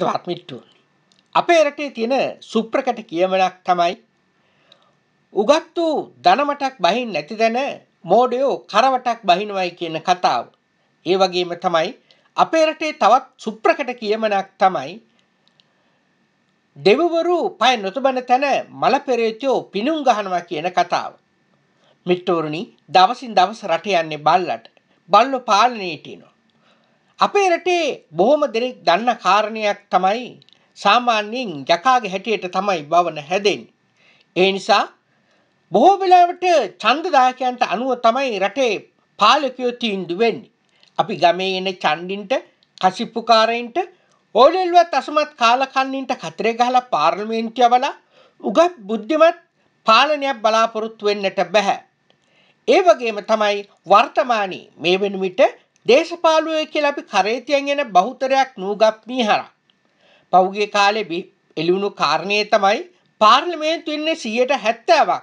ඒක හත්මිට්ටු. අපේ රටේ තියෙන සුප්‍රකට කියමනක් තමයි උගත්තු ධනමටක් බහින් නැති දැන මෝඩයෝ කරවටක් බහිනවයි කියන කතාව. ඒ වගේම තමයි අපේ රටේ තවත් සුප්‍රකට කියමනක් තමයි දෙවිවරු පය නොතබන තැන මල පෙරේතයෝ පිණුම් ගහනවා කියන කතාව. මිට්ටෝරුනි දවසින් දවස රට යන්නේ බල්ලට. බල්ලෝ පාලනයට එනවා. අපේ රටේ බොහොම දෙනෙක් දන්න කාරණයක් තමයි සාමාන්‍යයෙන් යකාගේ හැටියට තමයි භවන හැදෙන්නේ. ඒ නිසා බොහෝ වෙලාවට ඡන්දදායකයන්ට අනුව තමයි රටේ පාලකයෝ තීන්දුව වෙන්නේ. අපි ගමේ එන ඡන්දින්ට, කසිප්පුකාරයින්ට, ඕලෙල්වත් අසමත් කාලකන්නින්ට කතරේ ගහලා පාර්ලිමේන්තුවට යවලා උගත් බුද්ධිමත් පාලනයක් බලාපොරොත්තු වෙන්නට බෑ. ඒ වගේම තමයි වර්තමානයේ මේ වෙන විට දේශපාලුවෝ කියලා අපි කරේතියෙන් එන බහුතරයක් නූගත් මීහරක්. පෞගේ කාලේ එළිවුණු කාරණේ තමයි පාර්ලිමේන්තුවේ ඉන්නේ 70%ක්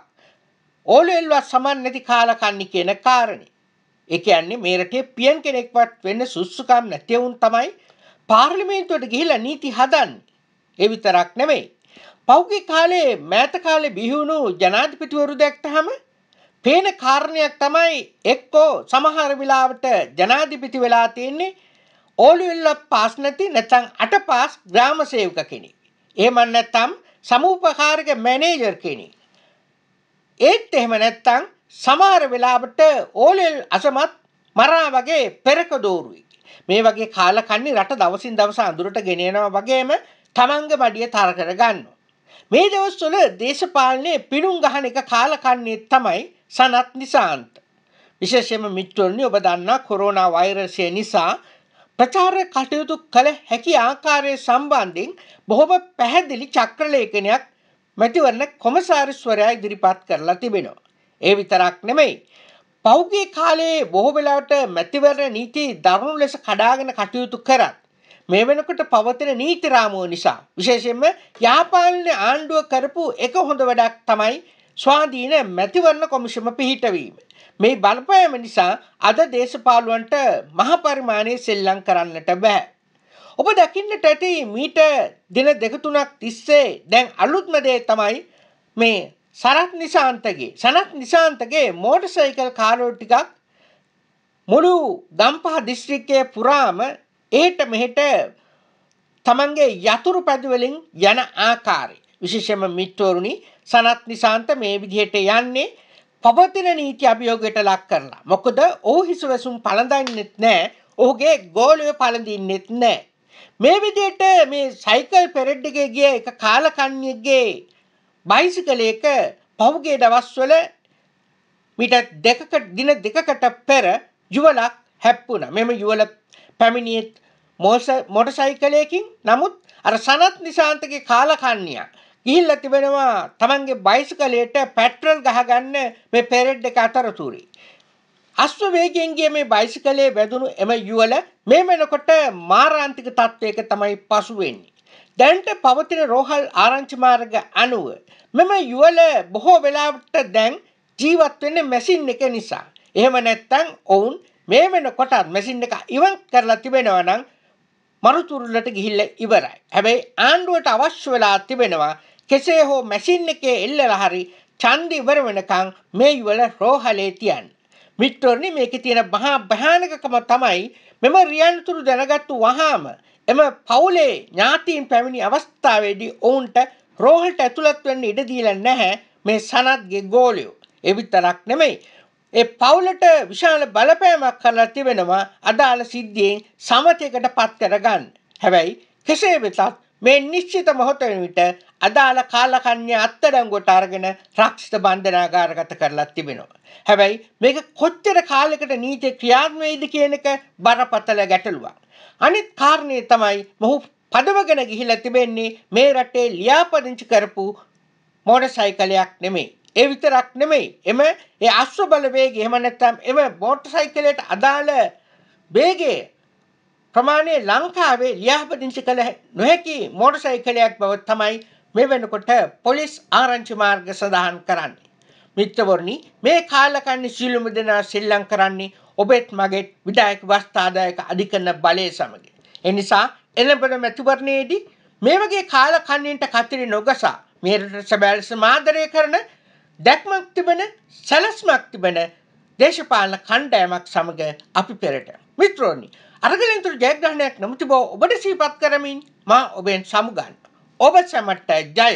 ඕලෙල්වත් සමාන නැති කාලකන්නි කියන කාරණේ. ඒ කියන්නේ මේ රටේ පියන් කෙනෙක්වත් වෙන්න සුසුකම් නැති වුන් තමයි පාර්ලිමේන්තුවට ගිහිලා නීති හදන්නේ. ඒ විතරක් නෙමෙයි. පෞගේ කාලේ මෑත කාලේ බිහි වුණු ජනාධිපතිවරු දැක්කහම පේන කාරණයක් තමයි එක්කෝ සමහර වෙලාවට ජනාධිපති වෙලා තියෙන්නේ ඕලෙල්වත් පාස් නැති නැත්නම් 8 පාස් ග්‍රාම සේවක කෙනෙක්. එහෙම නැත්නම් සමූපකාරක මැනේජර් කෙනෙක්. ඒත් එහෙම නැත්නම් සමහර වෙලාවට ඕලෙල් අසමත් මරා වගේ පෙරක දෝරුයි. මේ වගේ කාලකන්ණි රට දවසින් දවස අඳුරට ගෙන යනවා වගේම තමන්ගේ මඩිය තර කර ගන්නවා. මේ දවස්වල දේශපාලනයේ පිණුම් ගහන එක කාලකන්ණි තමයි සනත් නිසාන්ත. විශේෂයෙන්ම මිත්‍රෝනි ඔබ දන්නා කොරෝනා වෛරසය නිසා ප්‍රචාර කටයුතු කළ හැකි ආකාරය සම්බන්ධයෙන් බොහොම පැහැදිලි චක්‍රලේඛනයක් මැතිවරණ කොමසාරිස්වරයා ඉදිරිපත් කරලා තිබෙනවා. ඒ විතරක් නෙමෙයි. පෞගේ කාලයේ බොහෝ වෙලාවට මැතිවරණ නීති දරුණු ලෙස කඩාගෙන කටයුතු කරත් මේ වෙනකොට පවතින නීති රාමුව නිසා විශේෂයෙන්ම යාපාලන ආණ්ඩුව කරපු එක හොඳ වැඩක් තමයි ස්වාධීන මැතිවරණ කොමිෂම පිහිටවීම. මේ බලපෑම නිසා අද දේශපාලුවන්ට මහ පරිමාණයේ සෙල්ලම් කරන්නට බෑ. ඔබ දකින්නට ඇති මීට දින 2-3ක් තිස්සේ දැන් අලුත්ම දේ තමයි මේ සනත් නිසාන්තගේ මෝටර් සයිකල් කාරෝ ටිකක් මුළු ගම්පහ දිස්ත්‍රික්කයේ පුරාම එහෙට මෙහෙට තමන්ගේ යතුරු පැදි වලින් යන ආකාරය. විශේෂයෙන්ම මිත්‍රෝරුනි සනත් නිසාන්ත මේ විදිහට යන්නේ පවතින නීති අභියෝගයට ලක් කරලා. මොකද ඔහු හිසවැසුම් පළඳින්නෙත් නැහැ. ඔහුගේ ගෝලය පළඳින්නෙත් නැහැ. මේ විදිහට මේ සයිකල් පෙරෙඩ් එකේ ගිය එක කාලකන්ණියෙක්ගේ බයිසිකලයක පහුගිය දවස්වල මීට දින දෙකකට පෙර යුවලක් හැප්පුණා. මෙම යුවල පැමිණියේ මෝටර් සයිකලයකින්. නමුත් අර සනත් නිසාන්තගේ කාලකන්ණියා ගිහිල්ලා තිබෙනවා තමන්ගේ බයිසිකලයට පෙට්‍රල් ගහගන්න මේ පෙරෙඩ් එක අතරතුරේ. අශ්ව වේගයෙන් ගිය මේ බයිසිකලයේ වැදුණු එම යුවල මේ වෙනකොට මාරාන්තික තත්වයක තමයි පසු වෙන්නේ. දැන්ට පවතින රෝහල් ආරංචි මාර්ග අනුව මෙම යුවල බොහෝ වෙලාවට දැන් ජීවත් වෙන්නේ මැෂින් එක නිසා. එහෙම නැත්නම් ඔවුන් මේ වෙනකොට මැෂින් එක ඉවන් කරලා තිබෙනවා නම් මරුතුරුලට ගිහිල්ලා ඉවරයි. හැබැයි ආණ්ඩුවට අවශ්‍ය වෙලා තිබෙනවා කෙසේ හෝ මැෂින් එකේ එල්ලලා හරි ඡන්ද ඉවර වෙනකන් මේ යුවල රෝහලේ තියන්න. මිත්‍රෝනි මේකේ තියෙන මහා භයානකකම තමයි මෙම රියන්තුරු දැනගත්තු වහාම එම පවුලේ ඥාතීන් පැමිණි අවස්ථාවේදී ඔවුන්ට රෝහලට ඇතුළත් වෙන්න ඉඩ දීලා නැහැ මේ සනත්ගේ ගෝලියෝ. ඒ විතරක් නෙමෙයි. ඒ පවුලට විශාල බලපෑමක් කරලා තිබෙනවා අදාළ සිද්ධියෙන් සමතයකට පත් කරගන්න. හැබැයි කෙසේ වෙතත් මේ නිශ්චිත මොහොත වෙනවිට අදාළ කාලකන්ණිය අත්අඩංගුවට අරගෙන රක්ෂිත බන්ධනාගාරගත කරලා තිබෙනවා. හැබැයි මේක කොච්චර කාලයකට නීති ක්‍රියාත්මක වෙයිද කියන එක බරපතල ගැටලුවක්. අනිත් කාරණේ තමයි මොහු පදවගෙන ගිහිලා තිබෙන්නේ මේ රටේ ලියාපදිංචි කරපු මෝටර් සයිකලයක් නෙමෙයි. ඒ විතරක් නෙමෙයි. ඒ අශ්ව බල වේගය එහෙම නැත්නම් එම මෝටර් සයිකලයට අදාළ වේගයේ ප්‍රමාණය ලංකාවේ ලියාපදිංචි කළ නොහැකි මෝටර් සයිකලයක් බව තමයි මේ වෙනකොට පොලිස් ආරංචි මාර්ග සඳහන් කරන්නේ. මිත්‍රවරුනි මේ කාලකන්ණි සිළුම දෙනා සෙල්ලම් කරන්නේ ඔබෙත් මගෙත් විධායක වස්ථාදායක අධිකරණ බලය සමග. එනිසා එළඹ මැතිවරණයේදී මේ වගේ කාලකන්ණින්ට කතරේ නොගසා මෙරට සැබෑලස මාදරය කරන දැක්මක් තිබෙන සැලැස්මක් තිබෙන දේශපාලන කණ්ඩායමක් සමග අපි පෙරට මිත්‍රෝනි අරගලෙන්තුරු ජයග්‍රහණයක් නොමුති බව ඔබට සිහිපත් කරමින් මා ඔබෙන් සමුගන්නවා ඔබ සැමට ජය